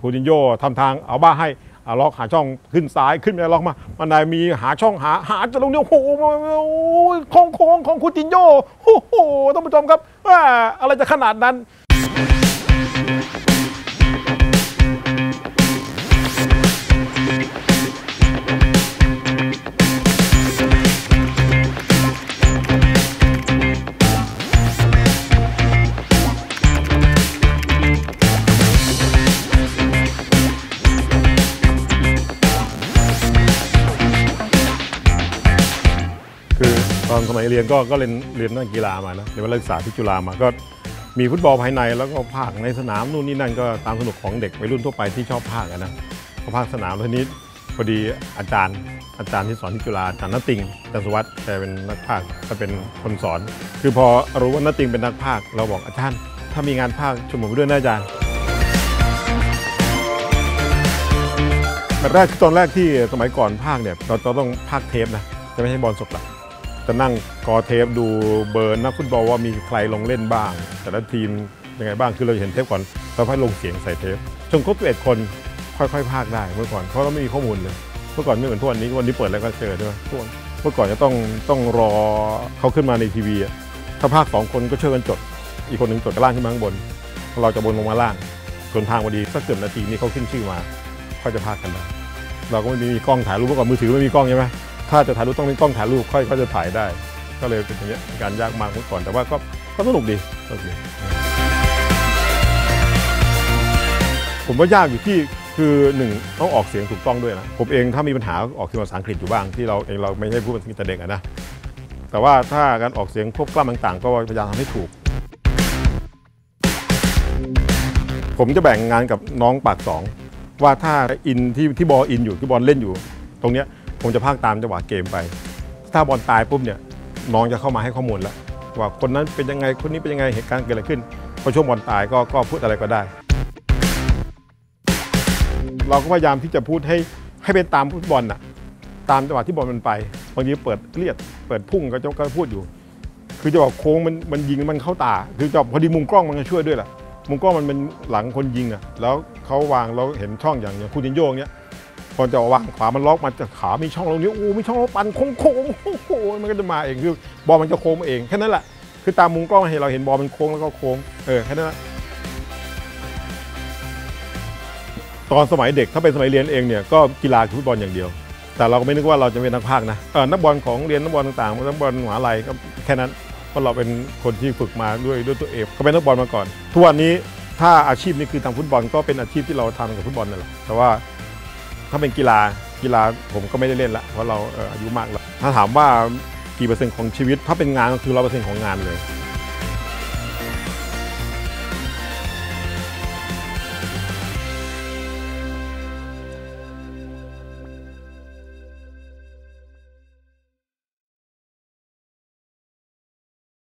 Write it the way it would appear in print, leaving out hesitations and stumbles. คูตินโญ่ทำทางเอาบ้าให้ล็อกหาช่องขึ้นซ้ายขึ้นไปล็อกมามันได้มีหาช่องหาจะลงเดียวโอ้โหโค้งของคูตินโญ่โอ้โหท่านผู้ชมครับอะไรจะขนาดนั้นตอนสมัยเรียนก็เรียนด้านกีฬามานะเรียนศึกษาที่จุฬามาก็มีฟุตบอลภายในแล้วก็ภาคในสนามนู่นนี่นั่นก็ตามสนุกของเด็กวัยรุ่นทั่วไปที่ชอบภาคนะก็ภาคสนามทีนี้พอดีอาจารย์ที่สอนที่จุฬาอาจารย์นติงจันทวัฒน์แต่เป็นนักภาคก็เป็นคนสอนคือพอรู้ว่านติงเป็นนักภาคเราบอกอาจารย์ถ้ามีงานภาคชวนผมไปด้วยนะอาจารย์แต่ตอนแรกที่สมัยก่อนภาคเนี่ยเราต้องภาคเทปนะจะไม่ใช่บอลสดหรอกจะนั่งกอเทปดูเบอร์นักฟุตบอลว่ามีใครลงเล่นบ้างแต่ละทีมยังไงบ้างคือเราเห็นเทปก่อนแล้วค่อยลงเสียงใส่เทปจนครบ11คนค่อยๆพากได้เมื่อก่อนเพราะเราไม่มีข้อมูลเลยเมื่อก่อนไม่เหมือนทุกวันนี้วันนี้เปิดแล้วก็เจอใช่ไหมทุกวันเมื่อก่อนจะต้องรอเขาขึ้นมาในทีวีถ้าพาก2คนก็ช่วยกันจดอีกคนหนึ่งจดล่างขึ้นมาข้างบนเราจะบนลงมาล่างส่วนทางพอดีสักเกือบนาทีนี้เขาขึ้นชื่อมาเขาจะพากกันได้เราก็ไม่มีกล้องถ่ายรูปเมื่อก่อนมือถือไม่มีกล้องใช่ไหมถ้าจะถ่ายรูปต้องเป็นกล้องถ่ายรูปค่อยๆจะถ่ายได้ก็เลยเป็นอย่างนี้การยากมากเมื่อก่อนแต่ว่าก็สนุกดีผมว่ายากอยู่ที่คือหนึ่งต้องออกเสียงถูกต้องด้วยนะผมเองถ้ามีปัญหาออกเสียงภาษาอังกฤษอยู่บ้างที่เราไม่ใช่พูดภาษาอังกฤษแต่เด็กนะแต่ว่าถ้าการออกเสียงควบกล้ำต่างๆก็พยายามทำให้ถูกผมจะแบ่งงานกับน้องปากสองว่าถ้าอินที่บอลอินอยู่ที่บอลเล่นอยู่ตรงเนี้ยผมจะพากตามจังหวะเกมไปถ้าบอลตายปุ๊บเนี่ยน้องจะเข้ามาให้ข้อมูลแล้วว่าคนนั้นเป็นยังไงคนนี้เป็นยังไงเหตุการณ์เกิดอะไรขึ้นพอช่วงบอลตายก็พูดอะไรก็ได้เราก็พยายามที่จะพูดให้เป็นตามฟุตบอลน่ะตามจังหวะที่บอลมันไปบางทีเปิดเลียดเปิดพุ่งก็พูดอยู่คือจะบอกโค้งมันยิงมันเข้าตาคือจะพอดีมุมกล้องมันก็ช่วยด้วยแหละมุมกล้องมันเป็นหลังคนยิงอ่ะแล้วเขาวางเราเห็นช่องอย่างคูตินโญ่เนี้ยพอจะวางขวามันล็อกมันจะขามีช่องตรงนี้โอ้มีช่องปันโค้งโอ้มันก็จะมาเองคือบอลมันจะโค้งเองแค่นั้นแหละคือตามมุมกล้องเราเห็นบอลมันโค้งแล้วก็โค้งแค่นั้นแหละตอนสมัยเด็กถ้าเป็นสมัยเรียนเองเนี่ยก็กีฬาฟุตบอลอย่างเดียวแต่เราก็ไม่นึกว่าเราจะเป็นนักพากย์นะนักบอลของเรียนนักบอลต่างๆนักบอลมหาลัยก็แค่นั้นเพราะเราเป็นคนที่ฝึกมาด้วยตัวเองก็เป็นนักบอลมาก่อนทุกวันนี้ถ้าอาชีพนี้คือทำฟุตบอลก็เป็นอาชีพที่เราทำกับฟุตบอลนั่นแหละแต่ว่าถ้าเป็นกีฬาผมก็ไม่ได้เล่นละเพราะเราอายุมากแล้วถ้าถามว่ากี่เปอร์เซ็นต์ของชีวิตถ้าเป็นงานก็คือ100%ของงานเลย